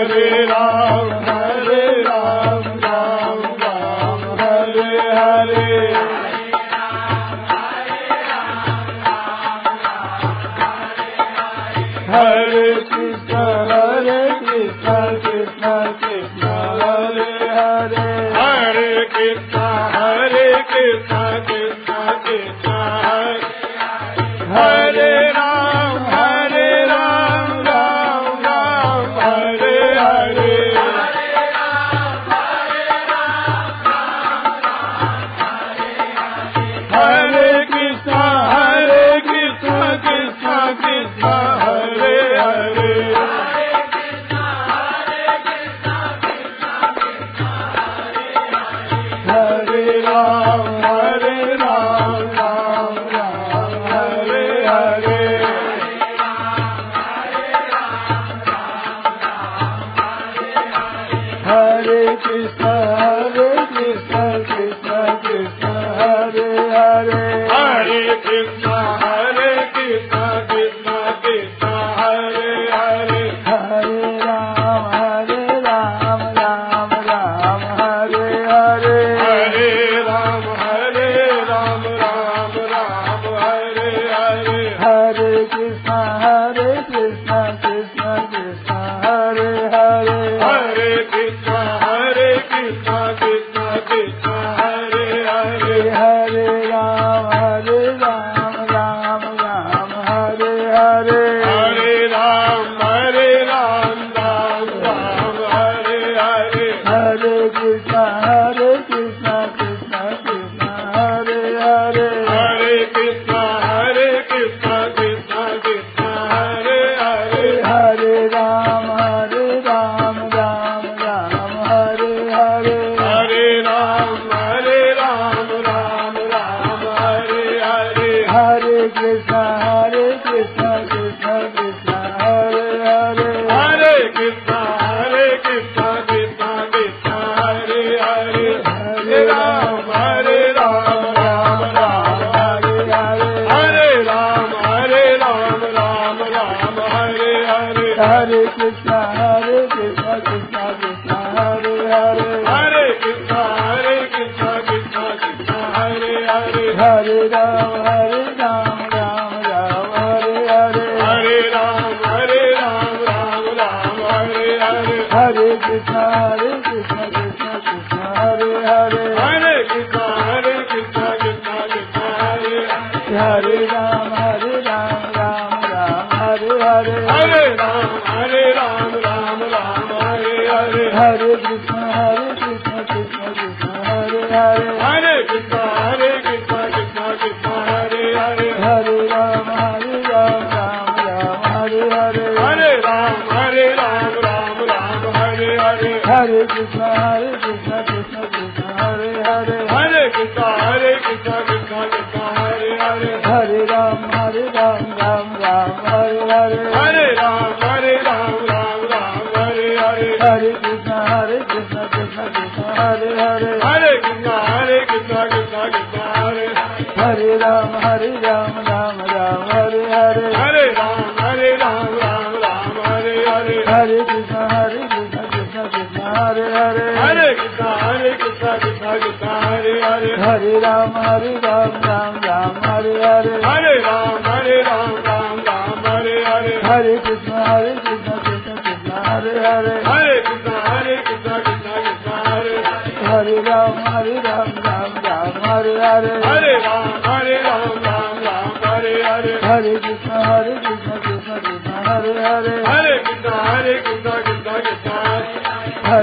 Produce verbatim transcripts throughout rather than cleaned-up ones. हरे राम हरे राम राम राम हरे हरे हरे कृष्ण हरे कृष्ण कृष्ण कृष्ण हरे हरे हरे कृष्ण हरे कृष्ण कृष्ण कृष्ण हरे राम हरे राम राम राम हरे हरे हरे कृष्ण हरे कृष्ण कृष्ण कृष्ण हरे हरे हरे राम हरे राम राम राम हरे हरे हरे कृष्ण हरे कृष्ण कृष्ण कृष्ण हरे हरे हरे कृष्ण हरे कृष्ण कृष्ण कृष्ण हरे हरे हरे राम हरे राम राम राम हरे हरे हरे राम हरे राम राम राम हरे हरे हरे कृष्ण हरे कृष्ण कृष्ण कृष्ण हरे हरे हरे कृष्ण हरे कृष्ण कृष्ण कृष्ण हरे हरे हरे राम हरे राम राम राम हरे हरे हरे राम हरे राम राम राम हरे हरे हरे कृष्ण हरे कृष्ण कृष्ण कृष्ण हरे हरे हरे कृष्ण हरे कृष्ण कृष्ण कृष्ण हरे हरे हरे राम हरे राम राम राम हरे हरे हरे राम हरे राम राम राम हरे हरे हरे कृष्ण हरे कृष्ण कृष्ण कृष्ण हरे हरे हरे कृष्ण हरे कृष्ण कृष्ण कृष्ण हरे हरे हरे राम हरे राम राम राम हरे हरे हरे राम हरे राम राम राम हरे हरे हरे कृष्ण हरे कृष्ण कृष्ण कृष्ण हरे हरे हरे कृष्ण हरे कृष्ण कृष्ण कृष्ण हरे हरे हरे राम हरे राम राम राम हरे हरे हरे राम हरे राम राम राम हरे हरे हरे कृष्ण हरे कृष्ण कृष्ण कृष्ण हरे हरे हरे कृष्ण हरे कृष्ण कृष्ण कृष्ण हरे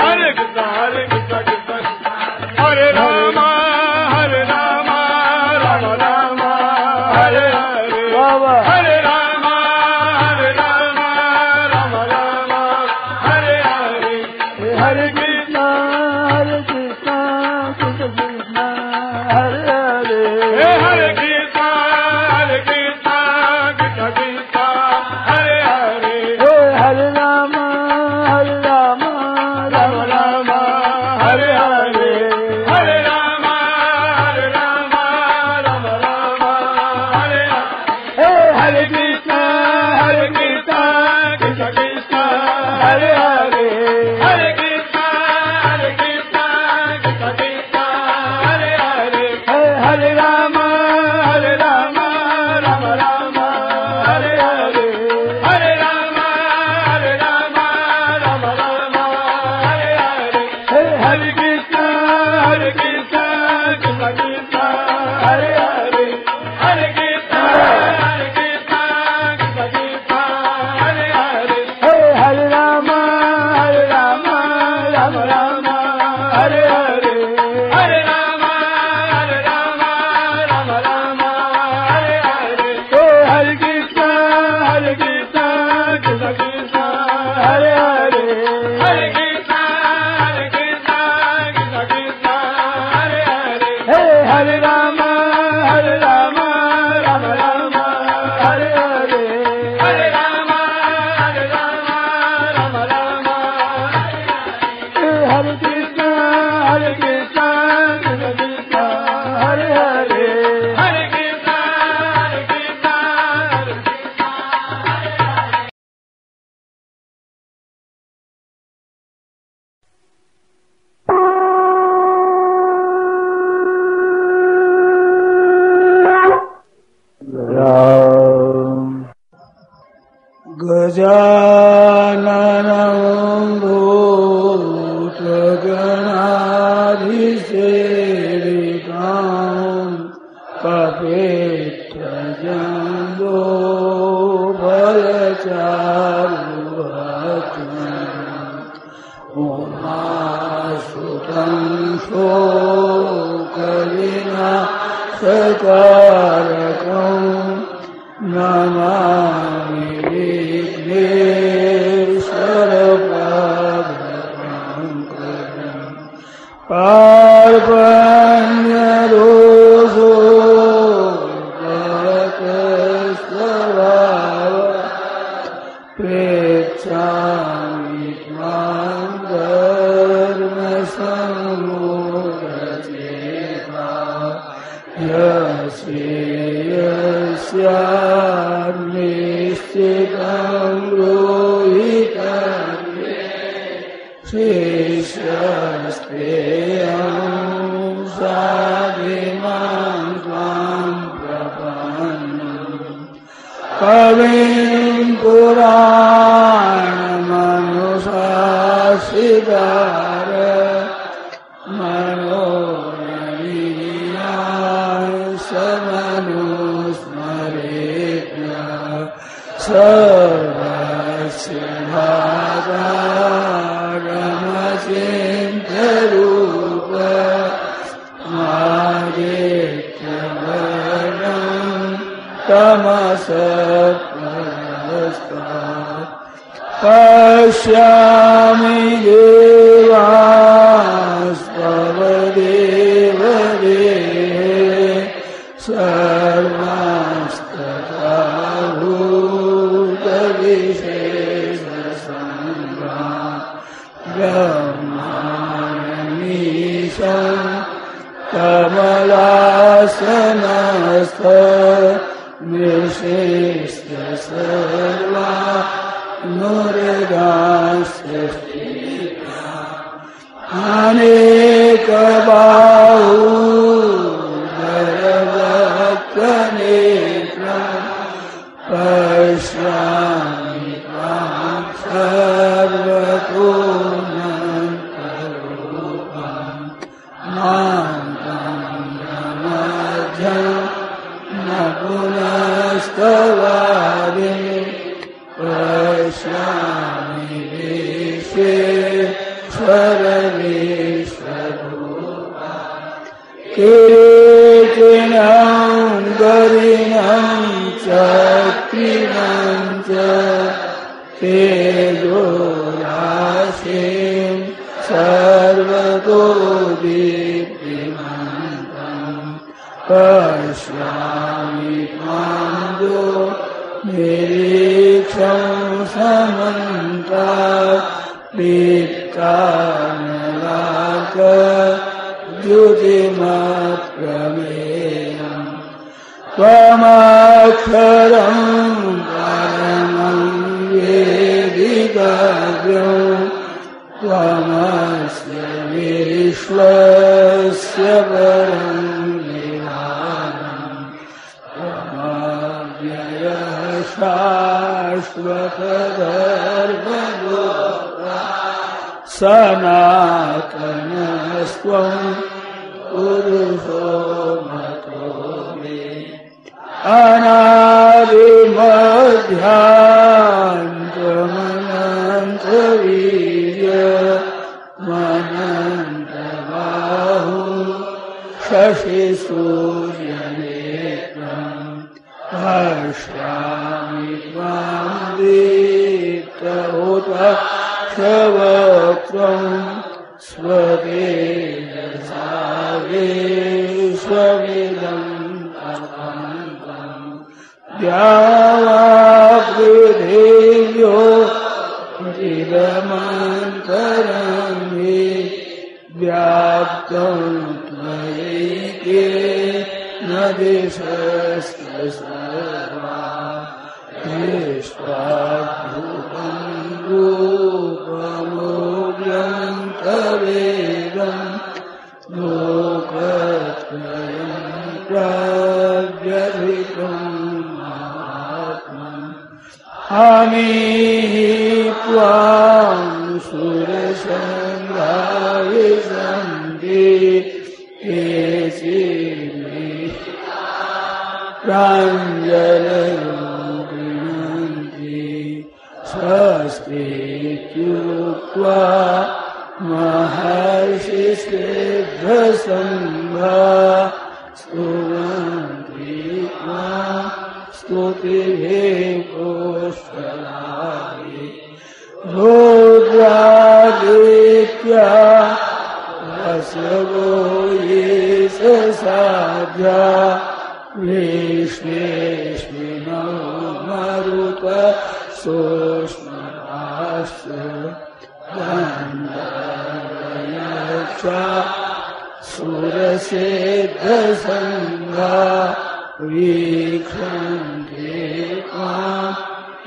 हरे कृष्णा हरे कृष्णा कृष्णा कृष्णा हरे राम हरे राम राम राम हरे हरे हरे राम हरे राम राम राम हरे हरे हरे कृष्णा हरे कृष्णा कृष्णा कृष्णा हरे हरे हरे कृष्णा हरे कृष्णा कृष्णा कृष्णा हरे हरे हरे राम हरे राम राम राम हरे हरे हरे राम हरे राम राम राम हरे हरे हरे कृष्णा हरे कृष्णा कृष्णा कृष्णा हरे हरे हरे कृष्णा हरे कृष्णा कृष्णा कृष्णा हरे हरे हरे राम हरे राम राम राम हरे हरे हरे राम हरे राम राम राम हरे हरे हरे कृष्णा हरे कृष्णा कृष्णा कृष्णा हरे हरे हरे कृष्णा हरे कृष्णा कृष्णा कृष्णा हरे हरे हरे राम हरे राम राम राम हरे हरे हरे राम हरे राम राम राम हरे हरे हरे कृष्णा हरे कृष्णा कृष्णा कृष्णा हरे हरे हरे कृष्णा हरे कृष्णा कृष्णा कृष्णा हरे हरे हरे राम हरे राम राम राम हरे हरे हरे राम हरे राम राम राम हरे कृष्णा हरे कृष्णा कृष्णा कृष्णा हरे हरे हरे कृष्णा हरे कृष्णा हरे कृष्णा हरे हरे। गजाननं भूतगणाधिसेविकां पपेत्रजम्बो भयचारुभाजनं उमासुतं शोकविनाशकारकं नमामि पार्वण्यदोषो भवकस्तवाव प्रेच्छामि त्वां धर्मसम्मोहचेतां यस्य यस्यान्निश्चितं लोहितं शेषस्ते साधिमां त्वां प्रपन्नं कविं पुराणमनुशासितार मनोरञ्जनाय समनुस्मरेत् सर्वस्य भागाय सिंधरूप आदित्यवर्णं तमसप्रस्तां पश्यामि देवांस्तव देवदेहे सर्वांस्तथा भूतविशेषसंज्ञा ब्रह्मानमीशं कमलासनस्थ निशिष्ट सर्वा मुर्गास्य अनेकबाहुधरवक्त्रनेत्र पश्यामि त्वां सर्वतो पुनस्तवादे पश्यामि। परमेश्वर केतनां गरीणां चक्रिणां च तेजो राशिं सर्वतो दीप्तिमन्तं पश्यामि त्वां निरीक्षं समन्तात् पित्तानलाक द्युतिमात्रमेयं त्वमक्षरं परमं वेदिकाग्रं त्वमस्य विश्वस्य परं निधानं त्वमव्ययः शाश्वतधर्मगो सनातनस्त्वं पुरुषो मतो मे अनादिमध्यान्तमनन्तवीर्यमनन्तबाहुं शशिसूर्यनेत्रं पश्यामि त्वां दीप्तहुतः स्ववक्त्रं स्वतेजसा विश्वमिदं तदन्तं द्यावाप्नुधीयो इदमन्तरं हि व्याप्तं त्वयैके न दिशस्तु सर्वा दृष्ट्वाद्भुतं रूपमूल्यं तवेदं लोकत्रयं प्राव्यथितं महात्मन् हमेहि त्वां सुरसङ्घायसन्ति केचिन्मे प्राञ्जलयो स्वस्तित्युक्त्वा महर्षिस्निग्धसंघाः स्तुवन्ति त्वां स्तुतिभिः पुष्कलाभिः रुद्रादित्याः वसवो ये स साध्या विश्वेश्विनो मरुतः सोष्मस्य गन्धर्वयक्षा सुरसिद्धसङ्घा वीक्षन्ते त्वां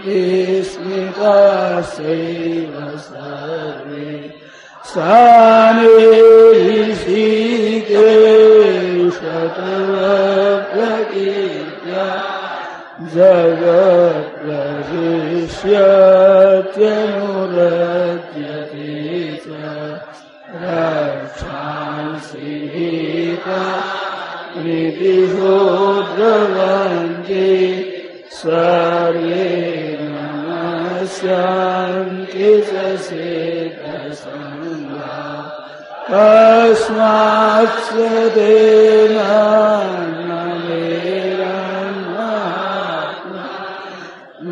विस्मितास्यैव सर्वे सानेहिषीकेश तव प्रकीर्त्या जगत् प्रशिष्यत्यनुरज्यते च रक्षांसि गीता निदिशो द्रवन्ति सर्वे नमस्यान्ति च सिद्धसङ्घा तस्मात्स्वदेन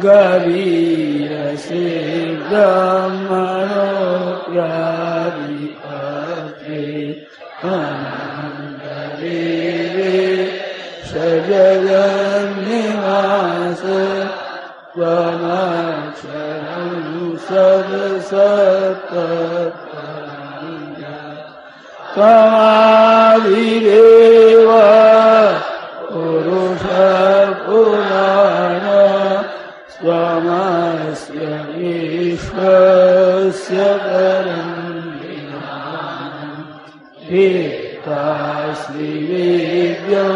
गरीयसे ब्रह्मणो प्रादिपते अनन्तदेवे सजगन्निवास त्वमक्षरं सदसत्तत्परं त्वमादिदेव पुरुषपुराण त्वमस्य विश्वस्य परं निधानं वेत्तासि वेद्यं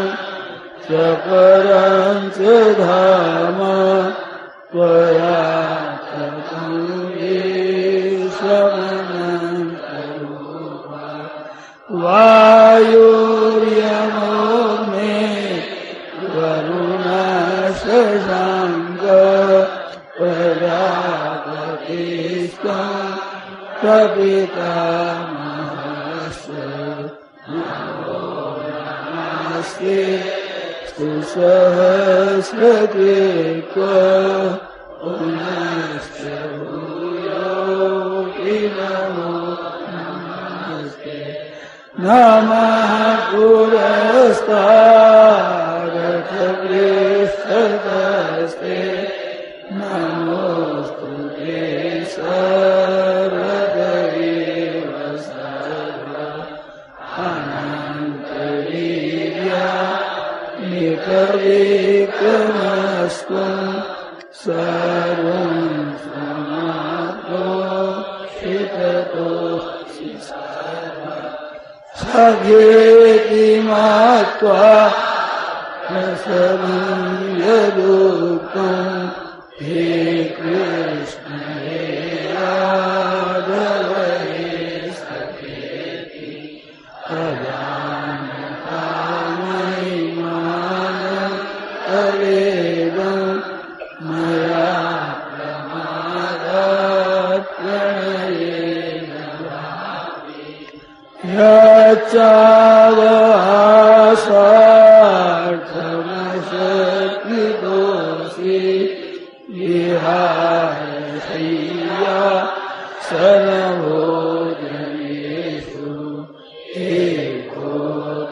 च परं च धाम त्वया ततं येषमनन्तरूपं वायुर्यमो मे वरुणशशाङ्कः प्रजापतिस्त्वं कविता नमस्ते सहस्रते को नमः पुरस्तारथ वृष्टस्ते नमोस्तुते सर्वदेव सर्व अनन्तवीर्या निकरेकमस्तु सर्वं समाप्तोऽस्तु सखेति मात्वा प्रसन्नरूपं हे कृष्ण हे राघव हे सखेति अजानतामयि मानं तवेदं मया प्रमादात् प्रणयेन भाति चावासार्थमशक्तिदोषि विहाय शय्या सनभोजनेषु एको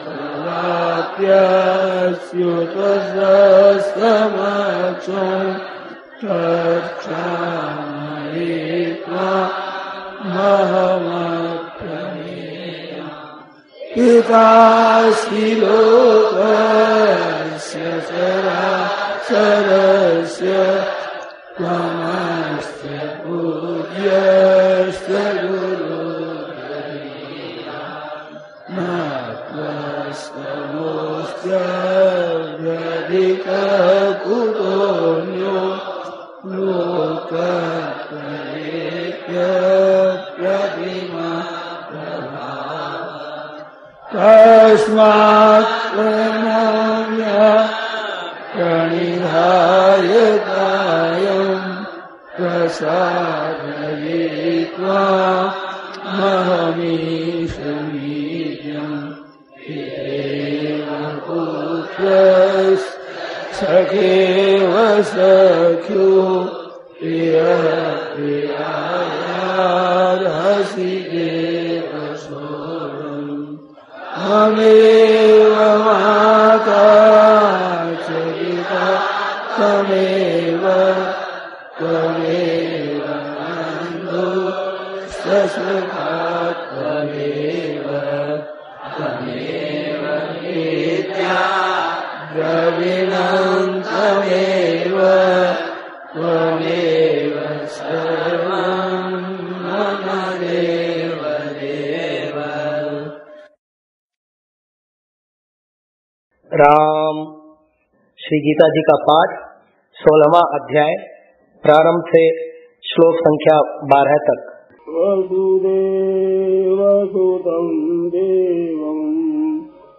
तवाप्यास्युतसमक्षो तच्छामहे महम् पिताशिलोकस्य चराचरस्य त्वमस्य पूज्यस्य गुरुर्हरिः न त्वस्तमोऽस्त्यधिककुतोऽन्यो लोकत्रयेभ्यः तस्मात् प्रणम्य प्रणिधाय कायं प्रसादये त्वां महमीश मीड्यं पितरेव पुत्रस् सखेव सख्यो प्रिय प्रियायार्हसि देव तमेव माता च पिता तमेव त्वमेव बन्धो सखा त्वमेव त्वमेव नित्या द्रविणं त्वमेव त्वमेव सर्वं मम देव देव। राम श्री गीता जी का पाठ सोलहवां अध्याय प्रारंभ से श्लोक संख्या बारह तक। वसुदेव सुतं देवं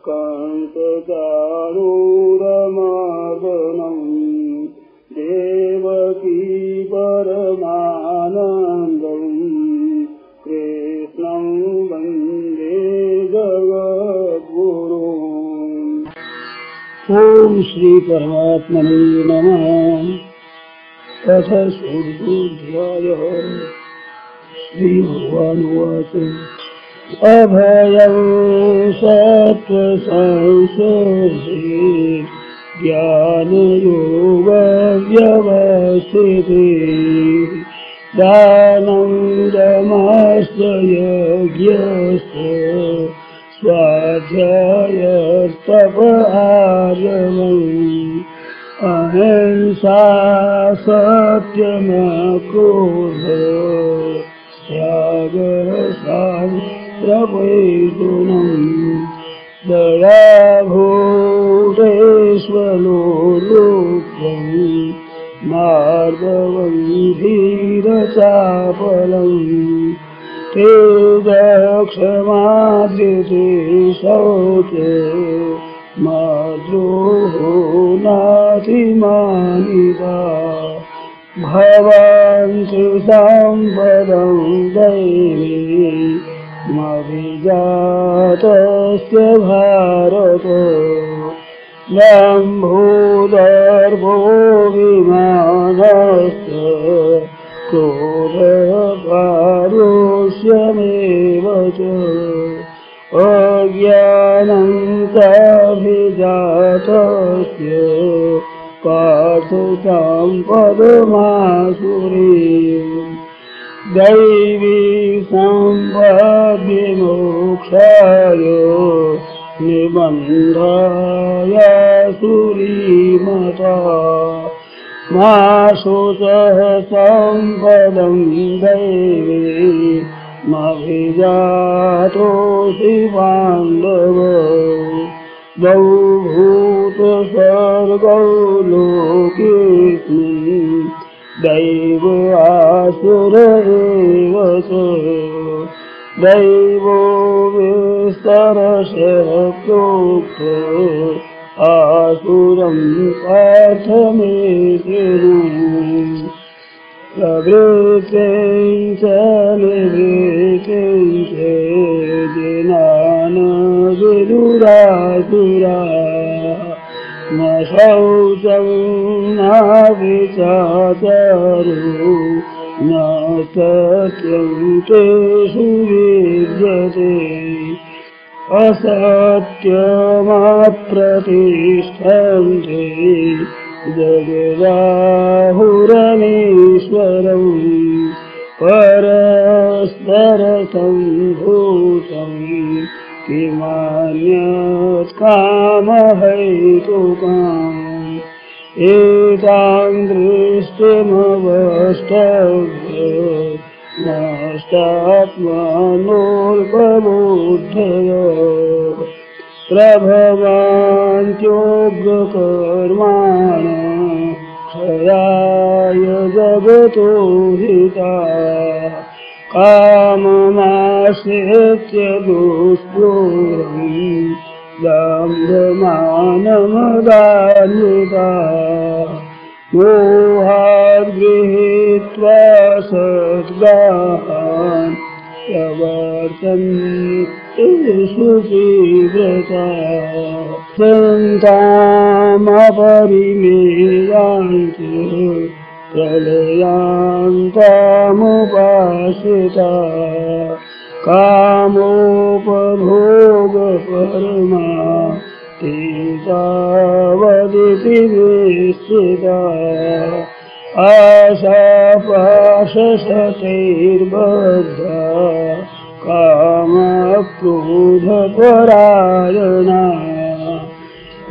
कान्तचारूढमर्दनं देवकी परमानन्दं कृष्णं वन्दे जगद्गुरुम्। ओम श्री परमात्मने नमः। अथ षोडशोऽध्यायः। श्रीभगवानुवाच अभयं सत्त्वसंशोधे ज्ञानयोगव्यवस्थिते दानं दमस्य यज्ञस्य स्वाध्यायस्तप आगमम्। अहिंसा सत्यमक्रोध त्यागः सान्द्रवैगुणम् दयाभूतेष्वलो लोकम् मार्गवं धीरचापलम् क्षमादृते शौचे माद्रोहो नातिमानिता भवान् सुतां परं दैवी मविजातस्य भारत भूदर्भो विमानस्य क्रोधपारुष्यमेव च अज्ञानं तभिजातस्य पार्थतां पदमासुरीं दैवी संभव्य मोक्षाय निबन्धाय सुरीमता मा शुचः संपदं दैवी मभिजातोऽसि पाण्डव भूत सर्गौ लोकेऽस्मिन् दैव आसुर एव च दैवो विस्तरशः प्रोक्तो आसुरं पार्थ मे कुरु प्रवृत्तिं च निवृत्तिं च विदुरासुरा न शौचं न विचारो न सत्यं तेषु विद्यते असत्यमाप्रतिष्ठन्ते जगदाहुरनीश्वरं परस्परसम्भूतं किमान्यत्कामहैतुकाम् एतां दृष्टिमवष्टभ्य नष्टात्मानोऽल्पबुद्धय प्रभवान्त्योग्रकर्माणि क्षयाय जगतो हिताः काममाश्रित्य दुष्पूरं दम्भमानमदान्विता मोहाद् गृहीत्वा सद्गाहान् प्रवर्तन्ते सुतीव्रता सन्तामपरिमेयान्ति प्रलयान्तामुपासिता कामोपभोगपरमा तेतावदिति विस्थिता आशापाशशतैर्बद्धा कामक्रोधपरायणा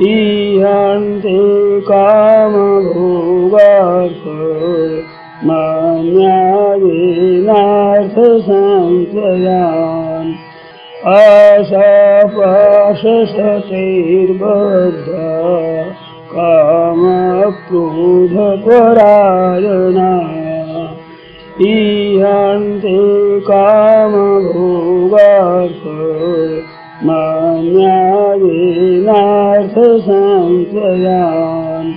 ईहन्ते कामभोगार्थ मान्याविनार्थसंशयान् आशापाशशतैर्बद्धा कामक्रोधपरायणा ईहन्ते कामभोगार्थ मान्याविनार्थसंशयान्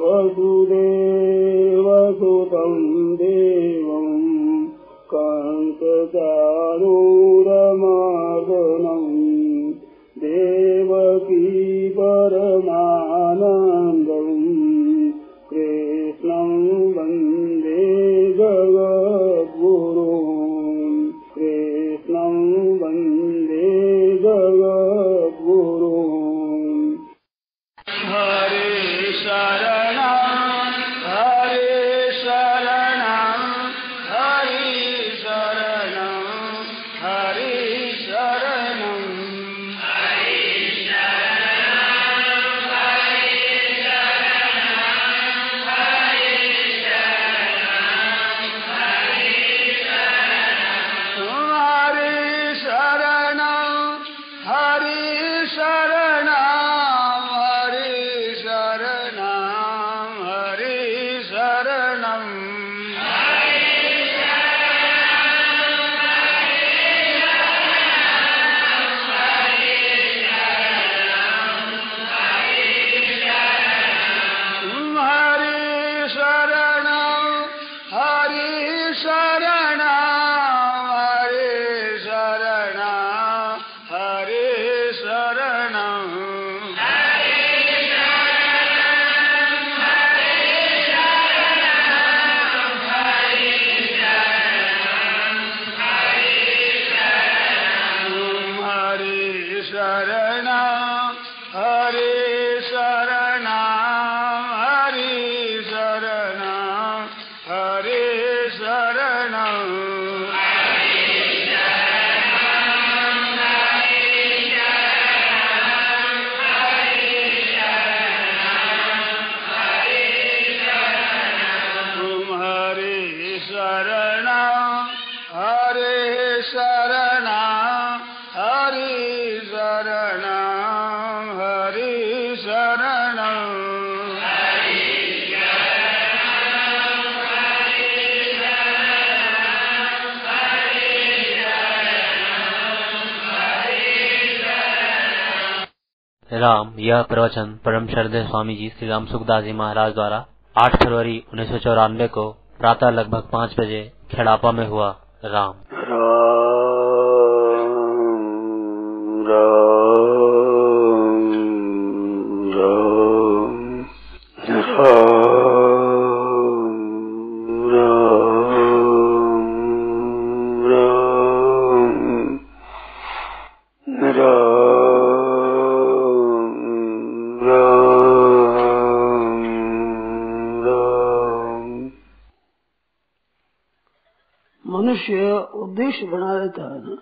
वसुदेवसुतं देवं कान्तचारूरमर्दनं देवकी परमानन्दं कृष्णं वन्दे जगद्गुरुं कृष्णं वन्दे Hare शरण हरे शरण हरे शरण हरे शरण हरे शरण हरे शरण हरे शरण तुम हरे शरण हरे शरण हरे शरण हरे शरण राम। यह प्रवचन परम श्रद्धेय स्वामीजी श्रीरामसुखदासजी महाराज द्वारा आठ फरवरी उन्नीस सौ चौरानवे को प्रातः लगभग पाँच बजे खेड़ापा में हुआ। राम राम राम राम राम मनुष्य उद्देश्य बना लेता है ना,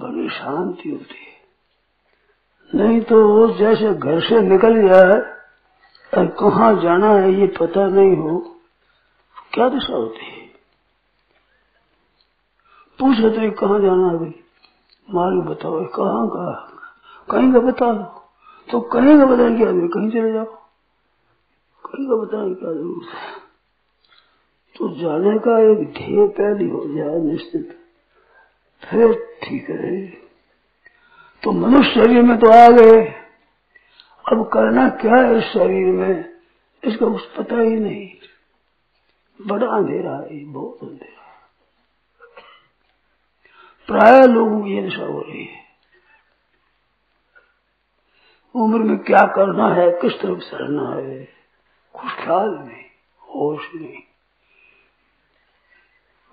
बड़ी शांति होती है। नहीं तो जैसे घर से निकल जाए और कहाँ जाना है ये पता नहीं हो, क्या दिशा होती है। पूछ लेते हैं कहाँ जाना है भाई, मार्ग बताओ, कहाँ का कहीं का बता दो, तो कहीं का बताएं क्या जरूर, कहीं चले जाओ, कहीं का बताएं क्या जरूर। तो जाने का एक ध्येय पहली हो जाए निश्चित, फिर ठीक है। तो मनुष्य शरीर में तो आ गए, अब करना क्या है इस शरीर में, इसका कुछ पता ही नहीं। बड़ा अंधेरा है, बहुत अंधेरा। प्राय लोगों की ऐसा हो रही है, उम्र में क्या करना है, किस तरफ चलना है, कुछ ख्याल नहीं, होश नहीं,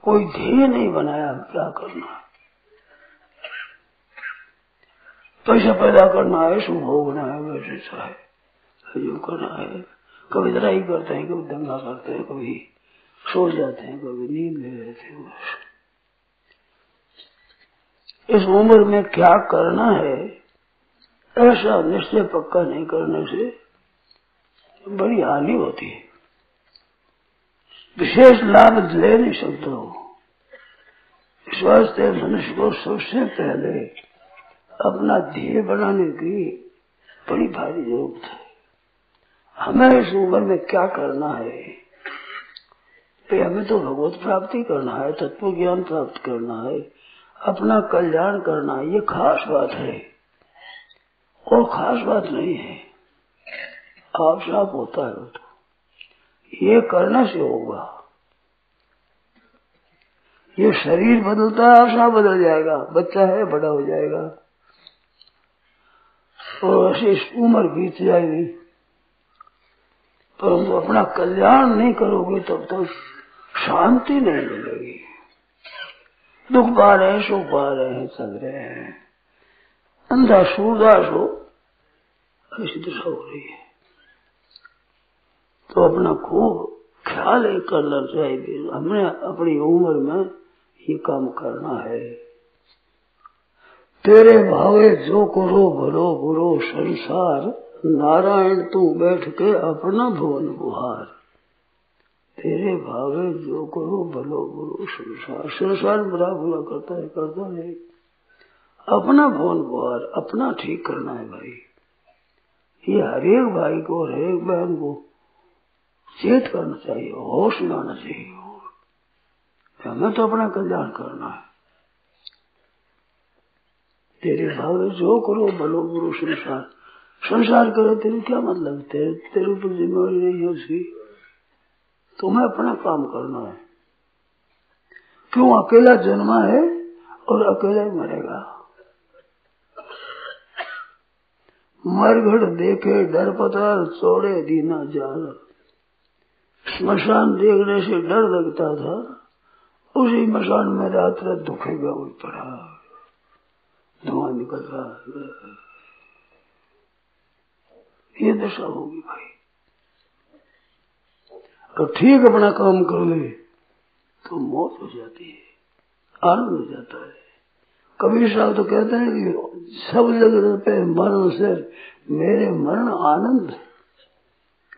कोई ध्येय नहीं बनाया क्या करना है, पैसा पैदा करना है, सुख भोगना है, वैसे ऐसा है, जो करना है। कभी लड़ाई करते हैं, कभी दंगा करते हैं, कभी सो जाते हैं, कभी नींद ले लेते हैं। इस उम्र में क्या करना है ऐसा निश्चय पक्का नहीं करने से बड़ी हानि होती है। विशेष लाभ ले नहीं सकते हो। इस वास्ते मनुष्य को सबसे पहले अपना ध्येय बनाने की बड़ी भारी जरूरत है। हमें इस उम्र में क्या करना है, तो हमें तो भगवत प्राप्ति करना है, तत्व ज्ञान प्राप्त करना है, अपना कल्याण करना है। ये खास बात है और खास बात नहीं है, आप साफ होता है, ये करने से होगा। ये शरीर बदलता है, आशा बदल जाएगा, बच्चा है बड़ा हो जाएगा, और ऐसे उम्र बीत जाएगी, परंतु अपना कल्याण नहीं करोगे तब तो शांति नहीं मिलेगी। दुख पा रहे हैं, सुख पा रहे हैं, चल रहे हैं, अंधा सूरदास हो, ऐसी दशा हो रही है। तो अपना खूब ख्याल करना चाहिए, हमने अपनी उम्र में ये काम करना है। तेरे भावे जो करो भलो बुरो संसार, नारायण तू बैठ के अपना भुवन बुहार। तेरे भावे जो करो भलो बुरो संसार, संसार बुरा बुरा करता है, करता नहीं, अपना भुवन बुहार, अपना ठीक करना है भाई। ये हरेक भाई को, हरेक बहन को चेत करना चाहिए, होश में आना चाहिए। हमें तो अपना कल्याण करना है। तेरे भाव जो करो भलो बुरो संसार, संसार करे तेरे क्या मतलब, तेरे तेरे ऊपर जिम्मेवारी नहीं है उसकी, तुम्हें अपना काम करना है। क्यों अकेला जन्मा है और अकेला ही मरेगा। मरघट देखे डर पताल, छोड़े दीना जार। मशान देखने से डर लगता था, उसी मशान में रात रात दुखेगा हुई पड़ा, धुआं निकल रहा है। ये दशा होगी भाई। तो ठीक अपना काम कर ले तो मौत हो जाती है, आनंद हो जाता है। कबीर साहब तो कहते हैं कि सब जगत पे मरण से मेरे मरण आनंद है।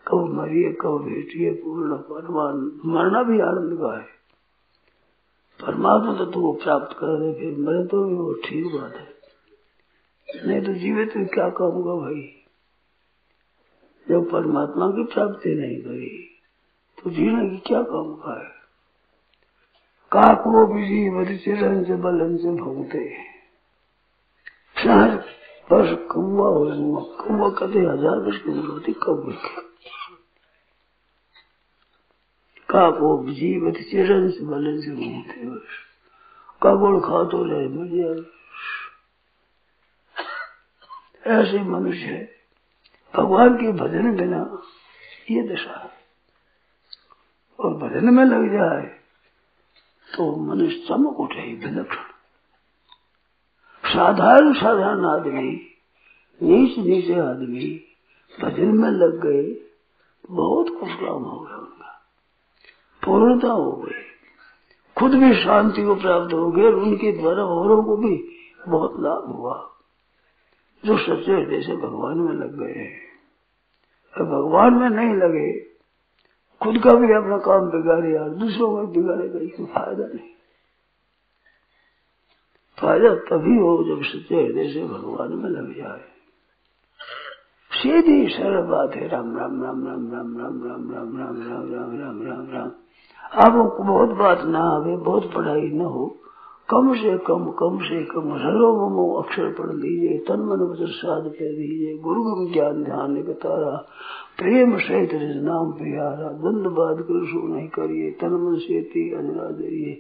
कब मरिए कब भेटिए पूर्ण परमान, मरना भी आनंद का है। परमात्मा तो तुमको प्राप्त कर दे, फिर मरे तो भी वो ठीक बात है, नहीं तो जीवे तो क्या कहूँगा भाई। जब परमात्मा की प्राप्ति नहीं करी तो जीने की क्या कहूँगा है। काको बिजी बलचरण से बलन से भोगते, बस कौआ हो जाऊंगा। कौआ कभी हजार वर्ष की उम्र होती, कौए काको बिजी बलचरण से बलन से भोगते, कबूल खा तो रहे मर जाए। ऐसे मनुष्य है, भगवान के भजन बिना ये दशा है। और भजन में लग जाए तो मनुष्य चमक उठे विलक्षण। साधारण साधारण आदमी, नीच नीचे आदमी भजन में लग गए, बहुत कुछ काम हो गया उनका, पूर्णता हो गई, खुद भी शांति को प्राप्त हो गए और उनके द्वारा औरों को भी बहुत लाभ हुआ, जो सच्चे हृदय से भगवान में लग गए हैं। तो भगवान में नहीं लगे, खुद का भी अपना काम बिगाड़े और दूसरों का बिगाड़ेगा, इसमें फायदा नहीं। फायदा तभी हो जब सच्चे हृदय से भगवान में लग जाए। सीधी सरल बात है, राम राम राम राम राम राम राम राम राम राम राम राम राम राम। आपको बहुत बात ना आवे, बहुत पढ़ाई न हो, कम से कम कम से कम सर्वमो अक्षर पढ़ लीजिए, तन मन वचन साध कर लीजिए। गुरु गुरु ज्ञान ध्यान तारा, प्रेम सहित नाम प्यारा, द्वंद बात कर सो नहीं करिए, तन मन से अनुरा दरिए।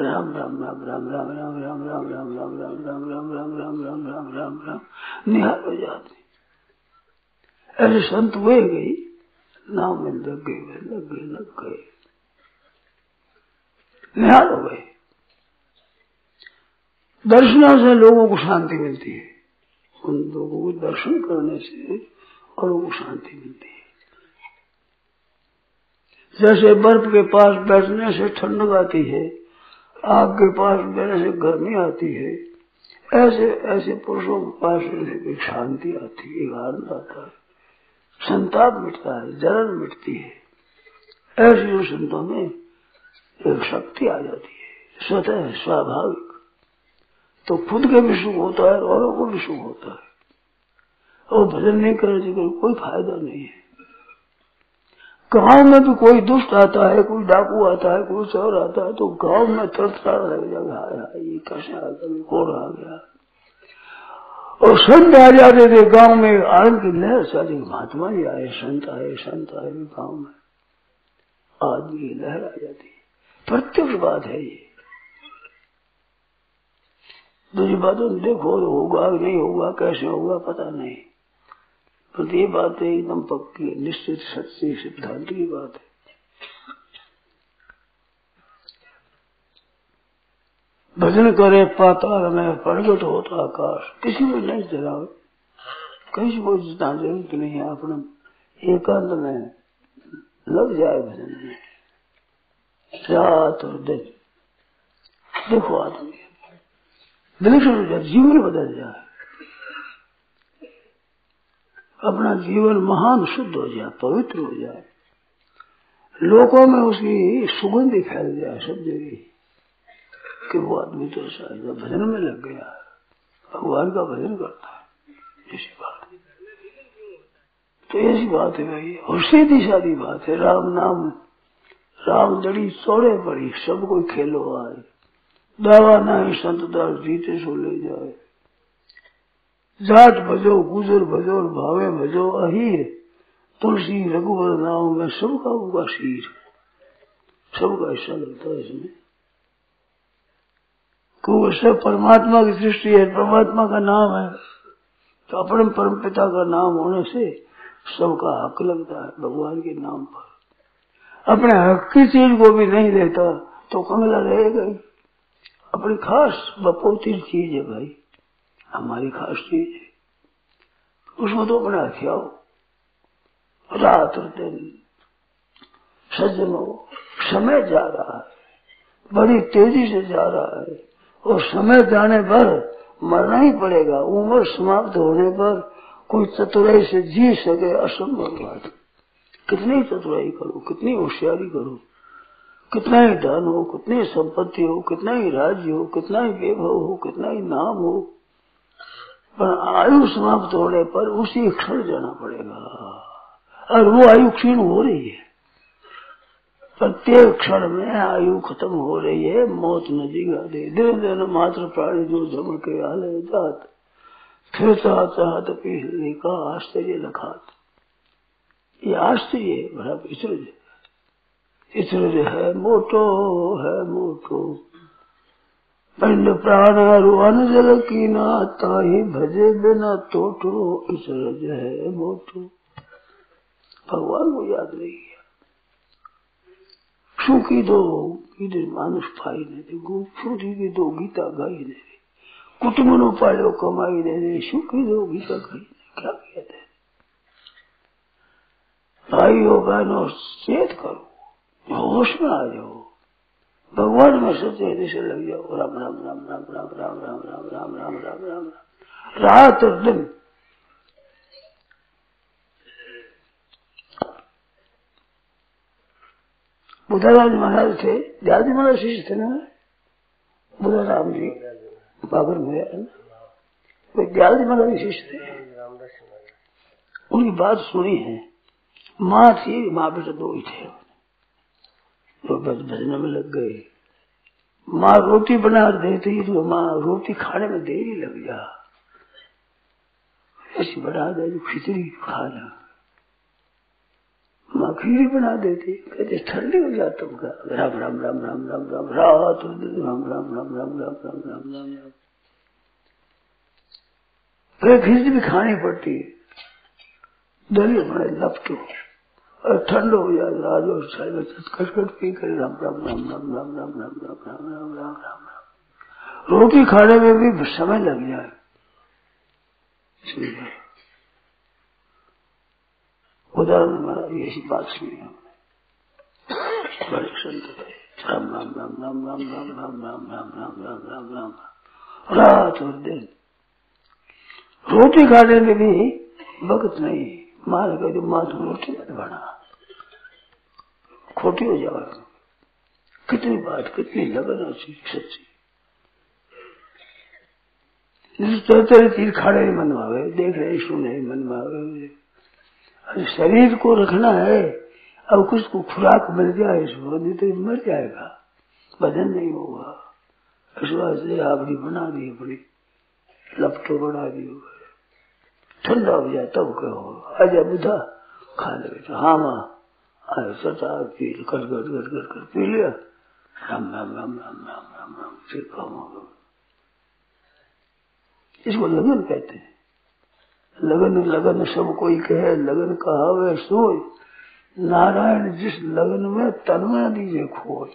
राम राम राम राम राम राम राम राम राम राम राम राम राम राम राम राम राम राम राम। निहार हो जाते ऐसे संत हुए गई, नाम में लग गए लग गए लग गए, निहार हो गए। दर्शनों से लोगों को शांति मिलती है, उन लोगों को दर्शन करने से और वो शांति मिलती है। जैसे बर्फ के पास बैठने से ठंडक आती है, आग के पास बैठने से गर्मी आती है, ऐसे ऐसे पुरुषों के पास एक शांति आती है, एक आनंद आता है, संताप मिटता है, जलन मिटती है। ऐसे संतों में एक शक्ति आ जाती है, स्वतः स्वाभाविक। तो खुद के भी सुख होता है और वो भी सुख होता है। और भजन नहीं करने से कोई फायदा नहीं है। गांव में भी कोई दुष्ट आता है, कोई डाकू आता है, कोई चोर आता है, तो गांव में तरसा लग जाएगा, हाय ये कैसे आ गया, कौन आ गया। और संत आ जाते थे गांव में, आनंद की लहर सारी, महात्मा जी आए, संत आए, संत आए गांव में, आदमी की लहर आ जाती है। प्रत्यक्ष बात है ये, दूसरी बातों देखो होगा नहीं होगा, कैसे होगा पता नहीं, पर ये बात एकदम पक्की निश्चित सच्ची सिद्धांत की बात है। भजन करे पाताल में प्रगट होता आकाश, किसी को नहीं जलाओ, किसी को जितना जरूरत नहीं है, अपने एकांत में लग जाए भजन में रात और दिन। देखो आदमी बिल्कुल हो जाए, जीवन बदल जाए, अपना जीवन महान शुद्ध हो जाए, पवित्र हो जाए, लोगों में उसकी सुगंध फैल जाए सब जगह कि वो आदमी तो ऐसा है जो भजन में लग गया, भगवान का भजन करता है। ऐसी बात तो ऐसी बात है भाई, और सीधी सादी बात है। राम नाम राम जड़ी चौड़े पड़ी, सब कोई खेलो आए, दावा नहीं संत दास जीते सो ले जाए। जात भजो गुजर भजो भावे भजो अहीर, तुलसी रघुवर नाम में सबका उनका शीर, सबका हिस्सा लगता है इसमें। कि वो सब परमात्मा की सृष्टि है, परमात्मा का नाम है, तो अपने परम पिता का नाम होने से सबका हक लगता है भगवान के नाम पर। अपने हक की चीज को भी नहीं देता तो कंगला रहेगा। अपनी खास बपोती चीज है भाई, हमारी खास चीज है, उसको तो अपना हथियाओ। रात और दिन सज्जनों समय जा रहा है, बड़ी तेजी से जा रहा है, और समय जाने पर मरना ही पड़ेगा। उम्र समाप्त होने पर कोई चतुराई से जी सके असंभव बात। कितनी चतुराई करो, कितनी होशियारी करो, कितना ही धन हो, कितनी संपत्ति हो, कितना ही राज्य हो, कितना ही वैभव हो, कितना ही नाम हो, पर आयु समाप्त होने पर उसी क्षण जाना पड़ेगा। और वो आयु क्षीण हो रही है, प्रत्येक क्षण में आयु खत्म हो रही है, मौत नजीक आ रही है। दिन दिन मात्र प्राणी जो जम के आले जात, फिर चाहत पीछे का आश्चर्य लखात। ये आश्चर्य बड़ा विचर्य इचर्य है, मोटो है मोटो। पंड प्राण अरु अनजल की ना, ताही भजे बिना तोटो। इचर्य है मोटो, भगवान को याद नहीं है। शू की दो मानुष पाई ने देखो, शू की दो गीता गाई ने, कुटुंबनो पायो कमाई ने, शू की दो गीता गाई ने। क्या कहते भाइयों बहनों, चेत करो, होश में आ जाओ, भगवान में सच्चे हृदय से लग जाओ। राम राम राम राम राम राम राम राम राम राम राम राम राम, रात और दिन। बुद्धाराम महाराज थे, दादी महाराज शिष्य थे ना, बुद्धाराम जी बाबर में दादी महाराज शिष्य थे। उनकी बात सुनी है, माँ थी, माँ बेटा दो ही थे, तो भजन में लग गए। माँ रोटी बना देती तो माँ रोटी खाने में देरी लग जा, ऐसी बना दे जो खिचड़ी खाना। माँ खीर बना देती, कहते ठंडी हो जा तुम का। राम राम राम राम राम राम, रात राम राम राम राम राम राम राम राम। फिर खिचड़ी भी खानी पड़ती है, दलिए बड़े लपटो और ठंड हो जाए। राजो खटखट पी कर राम राम राम राम राम राम राम राम राम राम राम राम। रोटी खाने में भी समय लग जाए। उदाहरण महाराज यही बात सुनी हमने, बड़े संत थे। राम राम राम राम राम राम राम राम राम राम राम राम राम, रात और दिन। रोटी खाने में भी वक्त नहीं। माँ ने कही माँ तुम रोटी मत बना, खोटी हो जाओ। कितनी बात, कितनी लगन अच्छी सच्ची। तरह चीज खाने नहीं मन भावे, देख रहे सुने मन भावे। शरीर को रखना है, अब कुछ को खुराक मिल जाए इसको, नहीं तो मर जाएगा, वजन नहीं होगा। ऐसे आपने बना दी, अपनी लपटो बना दी, ठंडा हो जाए तब कहो आजा बुधा खा ले बेटा। हाँ माँ आए, सटा पी कट कट कट कट कर पी लिया। राम राम राम राम राम राम राम, फिर खाओ। इसको लगन कहते हैं। लगन लगन सब कोई कहे, लगन कहावे सोय। नारायण जिस लगन में तन में दीजे खोज,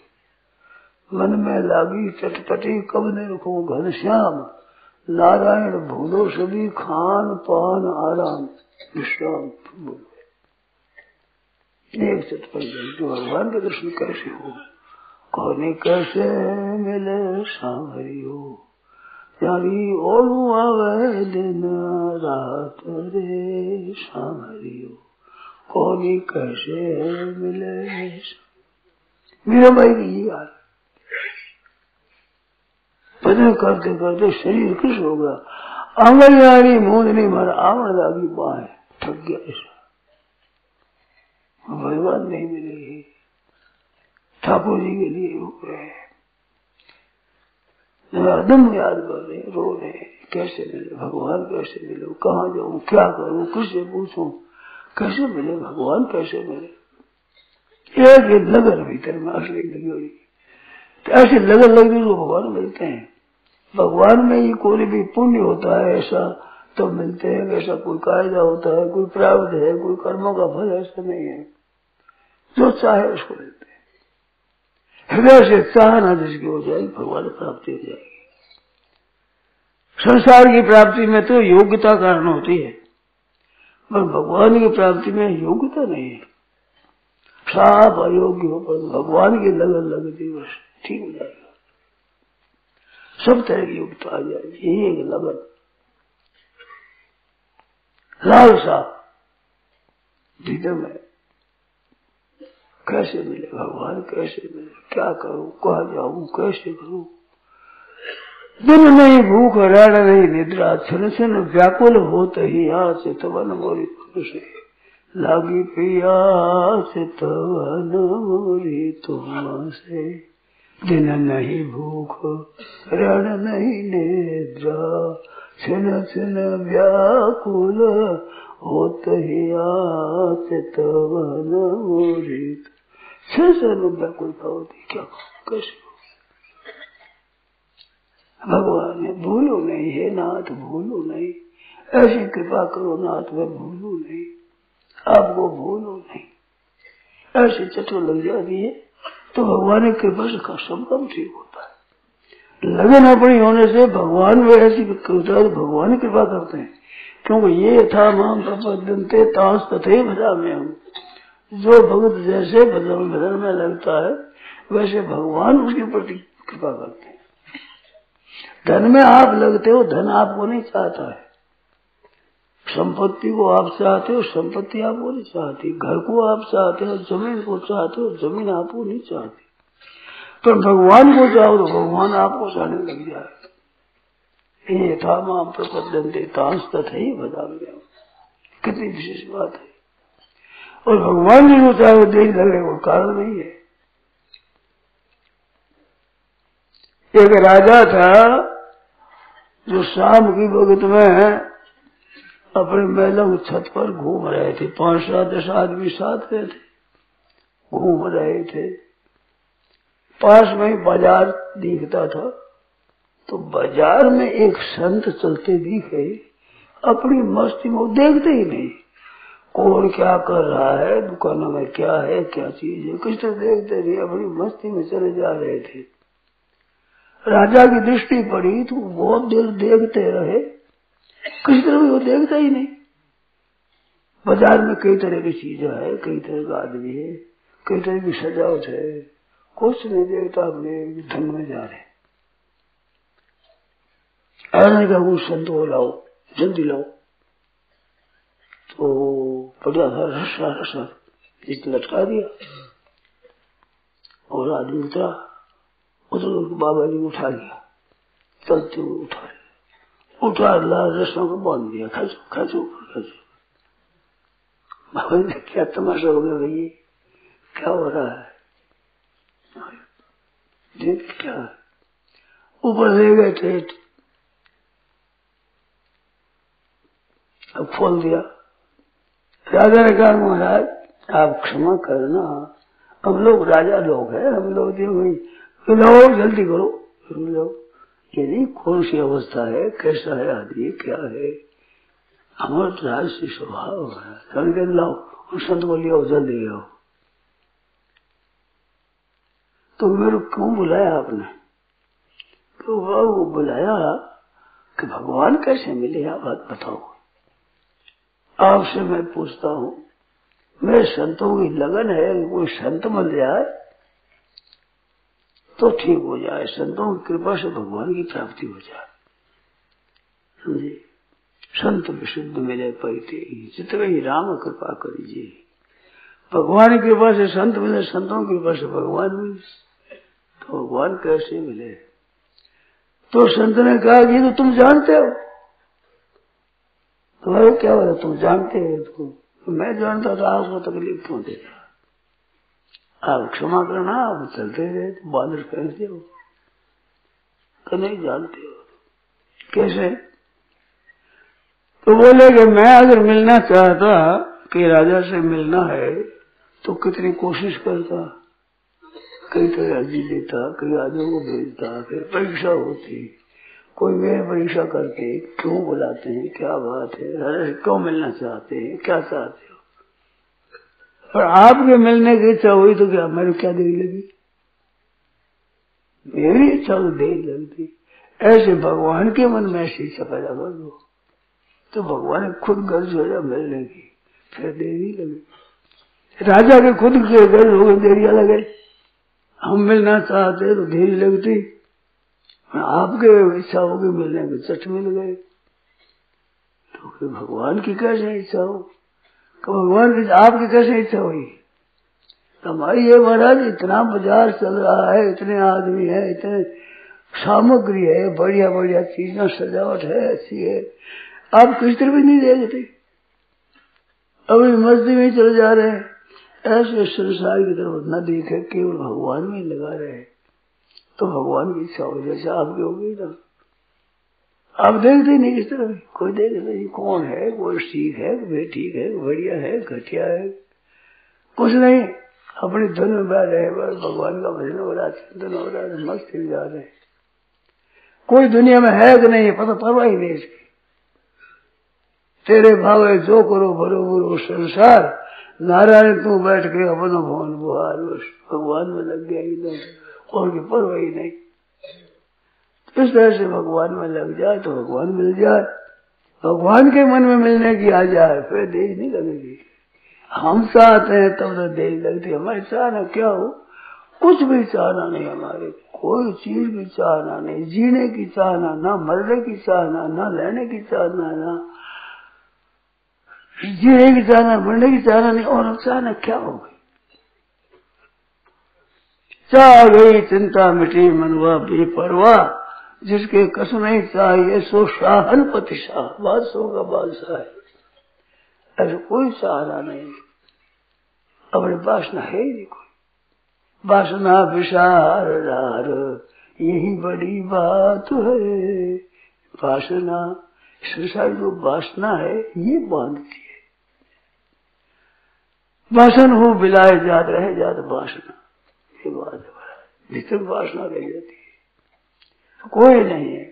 मन में लागी चटपटी कब ने रखो घनश्याम। नारायण भूलो सभी खान पान आराम विश्राम। एक चटपटी जो भगवान के दर्शन कैसे हो, कहने कैसे मिले सांवरी हो। यारी और आवे दिन रात रे सांवरियो, कोनी कैसे मिले। मेरा भाई की यार भजन करते करते शरीर खुश होगा। आंगन यारी मूंदनी भर आवन लागी बाहें, थक गया ऐसा भगवान नहीं मिले। ठाकुर जी के लिए हो गए एकदम याद कर रहे, रो रहे, कैसे मिले भगवान, कैसे मिले, कहाँ जाऊँ, क्या करूँ, किससे पूछूं, कैसे मिले भगवान, कैसे मिले। एक एक लगन भीतर में असली लगी हुई, ऐसे लगन लगी तो भगवान मिलते हैं। भगवान में ही कोई भी पुण्य होता है ऐसा तो मिलते हैं, ऐसा कोई कायदा होता है, कोई प्रावधान है, कोई कर्मों का फल ऐसा नहीं है। जो चाहे उसको मिलते हैं, हृदय से चाहना जिसकी हो जाएगी भगवान की प्राप्ति हो जाएगी। संसार की प्राप्ति में तो योग्यता कारण होती है, पर भगवान की प्राप्ति में योग्यता नहीं है। साफ अयोग्य हो पर भगवान की लगन लगती बस ठीक हो जाएगा, सब तरह की योग्यता आ जाएगी। यही एक लगन, लालसा भीतर में, कैसे मिले भगवान, कैसे मिले, क्या करूं, कहाँ जाऊं, कैसे करूं। दिन नहीं भूख, रात नहीं निद्रा, क्षण क्षण व्याकुल होत ही चितवन मोरी। लागी पिया चितवन मोरी तुमसे, दिन नहीं भूख, रात नहीं निद्रा, क्षण क्षण व्याकुल होत ही चितवन मोरी। क्षण क्षण व्याकुलता होती, क्या कैसे। भगवान ने भूलो नहीं है नाथ, भूलो नहीं, ऐसी कृपा करो नाथ, मैं भूलो नहीं आपको, भूलो नहीं। ऐसी चटो लग जाती है तो भगवान की कृपा से सब काम ठीक होता है। लगन अपनी होने से भगवान में ऐसी कृपा, भगवान कृपा करते हैं। क्योंकि ये था माम प्रपदंते तांस तथे भजा में हूँ। जो भगत जैसे भजन भजन में लगता है वैसे भगवान उसके प्रति कृपा करते हैं। धन में आप लगते हो, धन आपको नहीं चाहता है। संपत्ति को आप चाहते हो, संपत्ति आपको नहीं चाहती। घर को आप चाहते हो, जमीन को चाहते हो, जमीन आपको नहीं चाहती। पर भगवान को चाहो तो भगवान आपको चाहने लग जाए। ये था मां प्रपद्यन्ते तांस तथैव भजाम्यहम्। कितनी विशेष बात है। और भगवान जी को चाहे देख लगे, वो कारण नहीं है। एक राजा था जो शाम की वक्त में अपने मेला की छत पर घूम रहे थे। पांच सात दस आदमी साथ में थे, घूम रहे थे। पास में ही बाजार दिखता था, तो बाजार में एक संत चलते दिखे। अपनी मस्ती में वो देखते ही नहीं, कौन क्या कर रहा है, दुकानों में क्या है, क्या चीज है, कुछ तो देखते नहीं, अपनी मस्ती में चले जा रहे थे। राजा की दृष्टि पड़ी तो बहुत देर देखते रहे, किसी तरह वो देखता ही नहीं। बाजार में कई तरह की चीजें है, कई तरह का आदमी है, कई तरह की सजावट है, कुछ नहीं देखता। अपने धन में जा रहे, ऐसा क्या कुछ संत हो, लाओ जल्दी लाओ। तो बढ़िया था रसा रसा जिसने लटका दिया, और आदमी उतरा, उधर बाबा जी उठा लिया, चलते हुए उठा लिया, उठा ला रसों को बांध दिया। खर्चो खर्चो खर्चो। बाबा जी क्या तमाशा हो गया भैया, क्या हो रहा है, देख क्या। ऊपर ले गए ठेठ, अब खोल दिया। राजा ने कहा, महाराज आप क्षमा करना, हम लोग राजा लोग हैं, हम लोग देखो लाओ जल्दी करो, लो। ये नहीं कौन सी अवस्था है, कैसा है आदमी, क्या है, हमारे राज से स्वभाव है, जल्दी लाओ। उस संत को लिया, जल्दी लियाओ। तो मेरे क्यों बुलाया आपने, क्यों वो बुलाया कि भगवान कैसे मिले, आप बात बताओ। आपसे मैं पूछता हूँ, मेरे संतों की लगन है कि कोई संत मिल जाए तो ठीक हो जाए, संतों की कृपा से भगवान की प्राप्ति हो जाए। समझे, संत विशुद्ध मिले पैते, जितने ही राम कृपा करीजिए। भगवान की कृपा से संत मिले, संतों की कृपा से भगवान मिले, तो भगवान कैसे मिले। तो संत ने कहा कि तो तुम जानते हो, तुम्हारे क्या हो रहा, तुम जानते हो। तो मैं जानता था, आपको तकलीफ क्यों देता, आप क्षमा करना, आप चलते रहे तो बादल कैसे हो, नहीं जानते हो कैसे। तो बोले कि मैं अगर मिलना चाहता कि राजा से मिलना है तो कितनी कोशिश करता, कई कई अर्जी देता, कई आदमी को भेजता, फिर परीक्षा होती। कोई मेरे पर ईर्ष्या करते क्यों बुलाते हैं, क्या बात है, हरे से क्यों मिलना चाहते हैं, क्या चाहते हो। और आपके मिलने की इच्छा हुई तो क्या मेरे क्या देर लगी, मेरी इच्छा तो देर लगती। ऐसे भगवान के मन में ऐसी इच्छा पैदा कर दो तो भगवान खुद गर्ज हो जाए मिलने की, फिर देरी लगे। राजा के खुद के गर्ज हो गए, देरिया लगे, हम मिलना चाहते तो देरी लगती, आपके इच्छा होगी मिलने के चट मिल गए। तो भगवान की कैसे इच्छा हो, भगवान की आपकी कैसे इच्छा हुई। हमारी ये महाराज इतना बाजार चल रहा है, इतने आदमी है, इतने सामग्री है, बढ़िया बढ़िया चीजें, सजावट है, अच्छी है, आप किस तरफ भी नहीं देखते, अभी मस्जिद में चले जा रहे हैं। ऐसे संसार की तरफ न देखे, केवल भगवान में लगा रहे हैं तो भगवान की इच्छा हो जैसे आपकी हो गई ना। आप देखते नहीं किस तरह, कोई देखते नहीं कौन है, कोई ठीक है, वे ठीक है, बढ़िया है, घटिया है, कुछ नहीं। अपने धन में बैठ रहे, भगवान का भजन हो रहा, चिंतन हो रहा है, मस्त ही जा रहे। कोई दुनिया में है कि नहीं पता, परवाह ही नहीं इसकी। तेरे भावे जो करो भरो भरो संसार, नारायण तू बैठ के अपना भवन बुहार, भगवान में लग गया एकदम, और की परवाही नहीं। इस तरह से भगवान में लग जाए तो भगवान मिल जाए, भगवान के मन में मिलने की आ जाए फिर देर नहीं लगेगी। हम चाहते हैं तब तो देर लगती, हमारी चाहना क्या हो, कुछ भी चाहना नहीं, हमारे कोई चीज की चाहना नहीं, जीने की चाहना ना, मरने की चाहना ना, रहने की चाहना ना, जीने की चाहना, मरने की चाहना नहीं। और चाहना क्या होगी, चाह गई चिंता मिटी मनवा बेपरवाह, जिसके कसमें चाहिए सो शाहन पति शाह, बादशाह का बादशाह है। ऐसा कोई सहारा नहीं, अपने वासना है ही नहीं कोई, वासना विसार रार यही बड़ी बात है। वासना संसार जो वासना है ये बांधती है, वासन हो बिलाए जात रहे जात वासना, ये बात भीतर वासना रह जाती है। कोई नहीं है,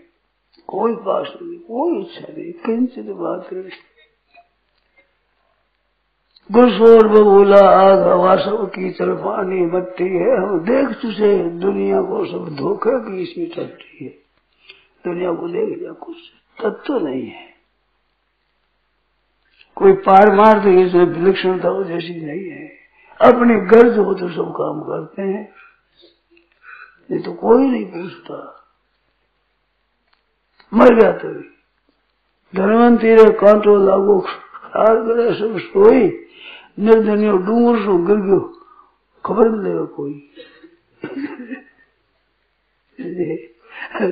कोई वासना नहीं, कोई इच्छा नहीं, किंचित बात गुरसोर बबूला आघवा सब की तरफ आनी मट्टी है। हम देख चुके दुनिया को, सब धोखे की इसी टट्टी है, दुनिया को देख जा, कुछ तत्व नहीं है, कोई पारमार्थ इसमें विलक्षणता जैसी नहीं है। अपने गर्ज हो तो सब काम करते हैं, नहीं तो कोई नहीं पूछता। मर गया तो धनवंती रे कांटो लागो खार गए सब सोई, निर्धनियों डूंगर सो गिर गयो खबर नहीं देगा कोई।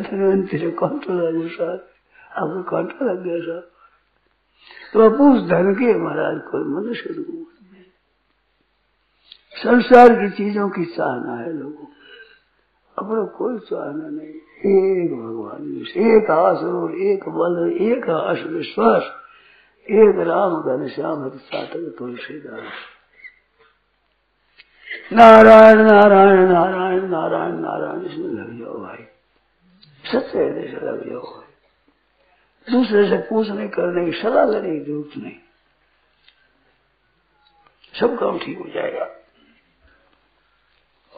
धनवंती रे कांटो लागो साहब, आपको कांटा लग गया साहब, तो आप उस धन के महाराज कोई मनुष्य को। संसार की चीजों की चाहना है लोगों, अपना कोई चाहना नहीं। एक भगवान, एक आसुर, एक बल, एक आश विश्वास, एक राम घनश्याम सातक तुलसीदास, नारायण नारायण नारायण नारायण नारायण, इसमें लग जाओ भाई, सच्चे हृदय से लग जाओ भाई, दूसरे से पूछने करने की सलाह लेने की जरूरत नहीं, सब काम ठीक हो जाएगा।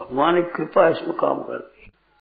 भगवान की कृपा इसमें काम करती है।